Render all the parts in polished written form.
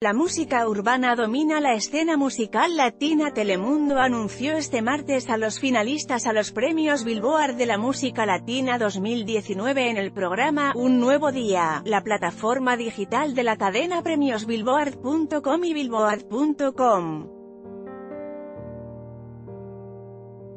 La música urbana domina la escena musical latina. Telemundo anunció este martes a los finalistas a los Premios Billboard de la Música Latina 2019 en el programa Un Nuevo Día. La plataforma digital de la cadena premiosbillboard.com y billboard.com.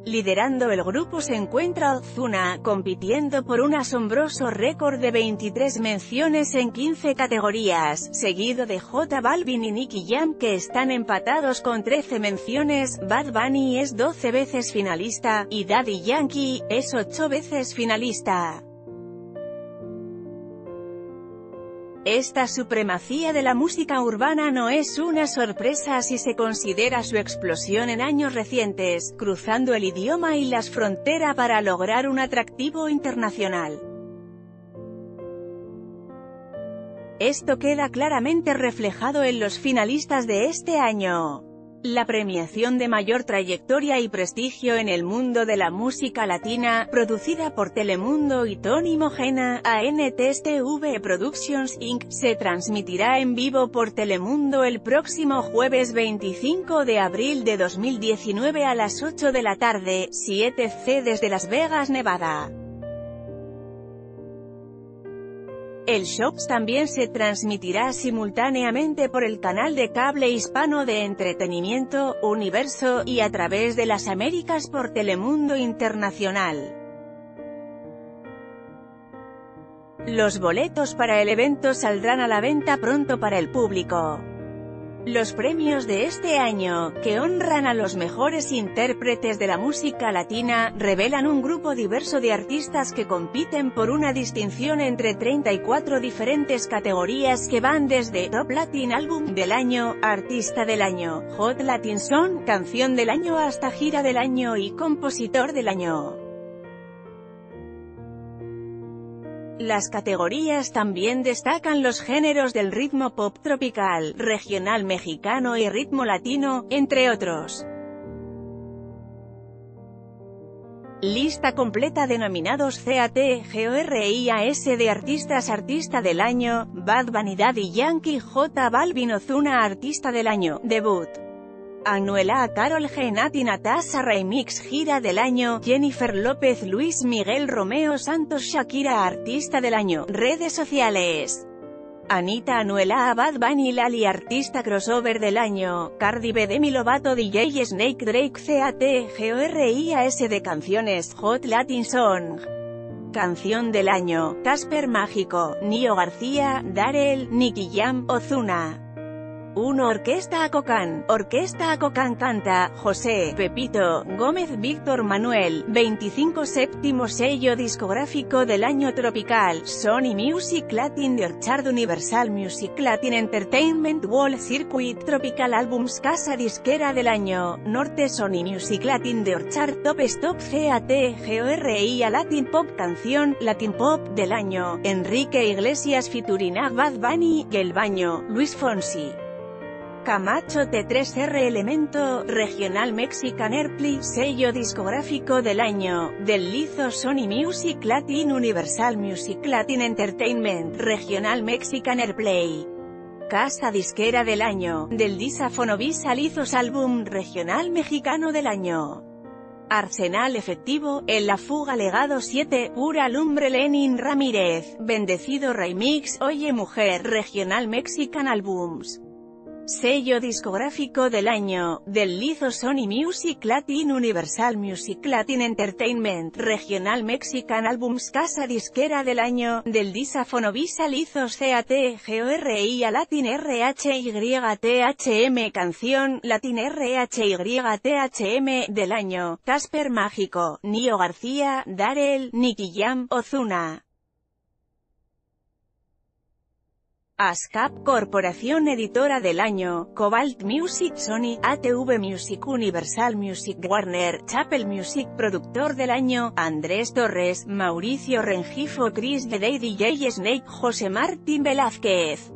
Liderando el grupo se encuentra Ozuna, compitiendo por un asombroso récord de 23 menciones en 15 categorías, seguido de J Balvin y Nicky Jam, que están empatados con 13 menciones. Bad Bunny es 12 veces finalista, y Daddy Yankee es 8 veces finalista. Esta supremacía de la música urbana no es una sorpresa si se considera su explosión en años recientes, cruzando el idioma y las fronteras para lograr un atractivo internacional. Esto queda claramente reflejado en los finalistas de este año. La premiación de mayor trayectoria y prestigio en el mundo de la música latina, producida por Telemundo y Tony Mojena, ANTSTV Productions Inc., se transmitirá en vivo por Telemundo el próximo jueves 25 de abril de 2019 a las 8 de la tarde, 7:00 desde Las Vegas, Nevada. El show también se transmitirá simultáneamente por el canal de cable hispano de entretenimiento, Universo, y a través de las Américas por Telemundo Internacional. Los boletos para el evento saldrán a la venta pronto para el público. Los premios de este año, que honran a los mejores intérpretes de la música latina, revelan un grupo diverso de artistas que compiten por una distinción entre 34 diferentes categorías que van desde Top Latin Album del Año, Artista del Año, Hot Latin Song, Canción del Año hasta Gira del Año y Compositor del Año. Las categorías también destacan los géneros del ritmo pop tropical, regional mexicano y ritmo latino, entre otros. Lista completa de nominados: CATGORIAS de artistas: Artista del Año, Bad Bunny, Daddy Yankee, J Balvin, Ozuna. Artista del Año, debut: Anuel AA, Karol G, Naty Natasha, Raymix. Gira del Año: Jennifer López, Luis Miguel, Romeo, Santos, Shakira. Artista del Año, redes sociales: Anita, Anuel AA, Bad Bunny, Lali. Artista crossover del Año: Cardi B, Demi Lovato, DJ Snake, Drake. CATGORIAS de canciones: Hot Latin Song, Canción del Año, Casper Mágico, Nio García, Darell, Nicky Jam, Ozuna. 1. Orquesta Acocán canta: José, Pepito, Gómez, Víctor Manuel. 25. Séptimo sello discográfico del año tropical: Sony Music Latin de Orchard, Universal Music Latin Entertainment World Circuit. Tropical Albums: Casa Disquera del Año, Norte, Sony Music Latin de Orchard. Top Stop. CATGORIA Latin Pop Canción, Latin Pop del Año: Enrique Iglesias featuring Bad Bunny, El Baño, Luis Fonsi, Camacho. T3R Elemento, Regional Mexican Airplay. Sello discográfico del año: Del Lizo, Sony Music Latin, Universal Music Latin Entertainment, Regional Mexican Airplay. Casa Disquera del año: Del Disa, Fonovisa. Lizos Álbum Regional Mexicano del año: Arsenal Efectivo, En la Fuga. Legado 7, Pura Lumbre. Lenin Ramírez, Bendecido. Raymix, Oye Mujer. Regional Mexican Albums. Sello discográfico del año: Del Lizo, Sony Music Latin, Universal Music Latin Entertainment, Regional Mexican Albums. Casa Disquera del año: Del Disa, Fonovisa. Lizos. CATGORIA Latin RHYTHM Canción, Latin RHYTHM del año: Casper Mágico, Nio García, Darell, Nicky Jam, Ozuna. ASCAP Corporación Editora del Año: Cobalt Music, Sony, ATV Music, Universal Music, Warner, Chapel Music. Productor del Año: Andrés Torres, Mauricio Rengifo, Chris de Day, DJ Snake, José Martín Velázquez.